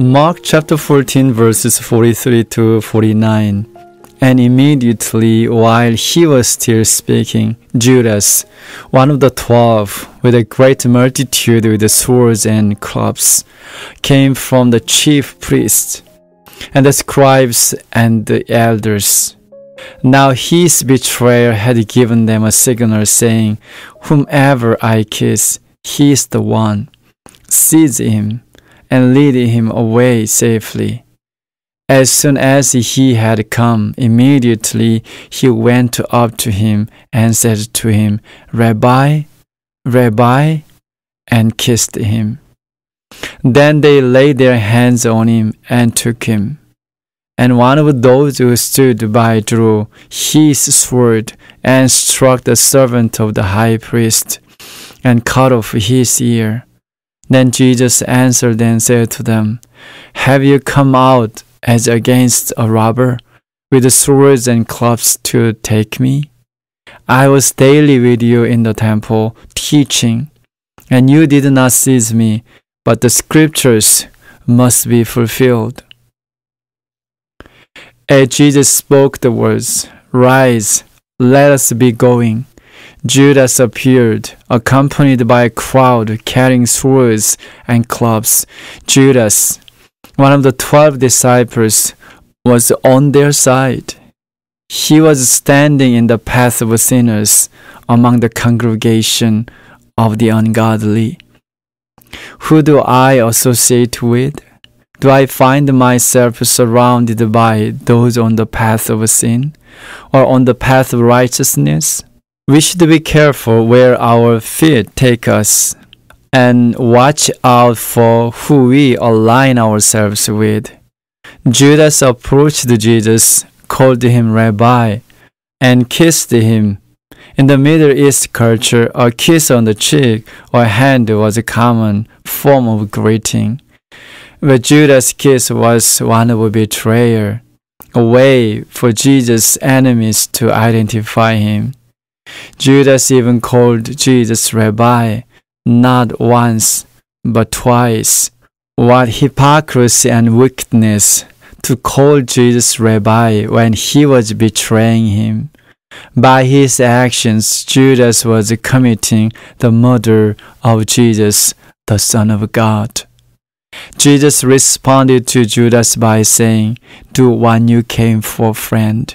Mark chapter 14 verses 43 to 49. And immediately while he was still speaking, Judas, one of the 12, with a great multitude with swords and clubs, came from the chief priests and the scribes and the elders. Now his betrayer had given them a signal, saying, "Whomever I kiss, he is the one. Seize him and lead him away safely." As soon as he had come, immediately he went up to him and said to him, "Rabbi, Rabbi," and kissed him. Then they laid their hands on him and took him. And one of those who stood by drew his sword and struck the servant of the high priest and cut off his ear. Then Jesus answered and said to them, "Have you come out as against a robber, with swords and clubs to take me? I was daily with you in the temple, teaching, and you did not seize me, but the scriptures must be fulfilled." As Jesus spoke the words, "Rise, let us be going," Judas appeared, accompanied by a crowd carrying swords and clubs. Judas, one of the 12 disciples, was on their side. He was standing in the path of sinners, among the congregation of the ungodly. Who do I associate with? Do I find myself surrounded by those on the path of sin or on the path of righteousness? We should be careful where our feet take us, and watch out for who we align ourselves with. Judas approached Jesus, called him Rabbi, and kissed him. In the Middle East culture, a kiss on the cheek or hand was a common form of greeting. But Judas' kiss was one of betrayal, a way for Jesus' enemies to identify him. Judas even called Jesus Rabbi, not once, but twice. What hypocrisy and wickedness to call Jesus Rabbi when he was betraying him. By his actions, Judas was committing the murder of Jesus, the Son of God. Jesus responded to Judas by saying, "Do what you came for, friend."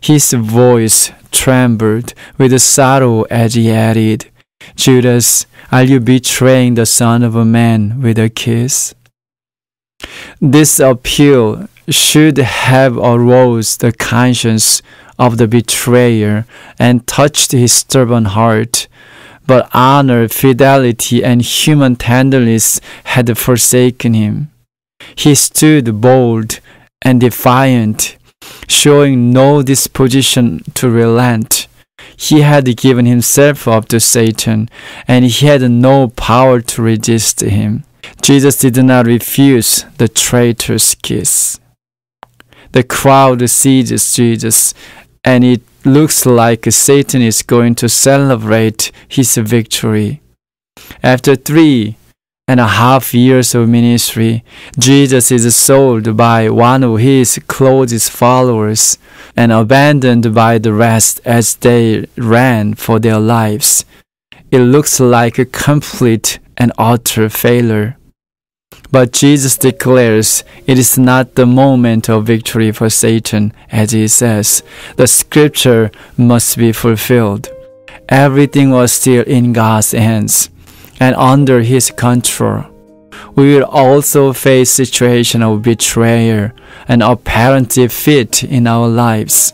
His voice trembled with sorrow as he added, "Judas, are you betraying the Son of a Man with a kiss?" This appeal should have aroused the conscience of the betrayer and touched his stubborn heart. But honor, fidelity, and human tenderness had forsaken him. He stood bold and defiant, showing no disposition to relent. He had given himself up to Satan, and he had no power to resist him. Jesus did not refuse the traitor's kiss. The crowd seizes Jesus, and it looks like Satan is going to celebrate his victory. After 3.5 years of ministry, Jesus is sold by one of his closest followers and abandoned by the rest as they ran for their lives. It looks like a complete and utter failure. But Jesus declares it is not the moment of victory for Satan, as he says, "The scripture must be fulfilled." Everything was still in God's hands and under his control. We will also face situations of betrayal and apparent defeat in our lives.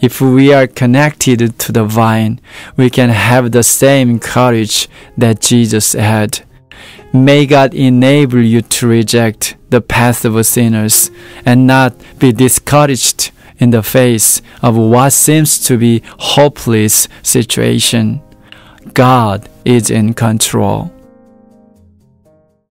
If we are connected to the vine, we can have the same courage that Jesus had. May God enable you to reject the path of sinners and not be discouraged in the face of what seems to be a hopeless situation. God is in control.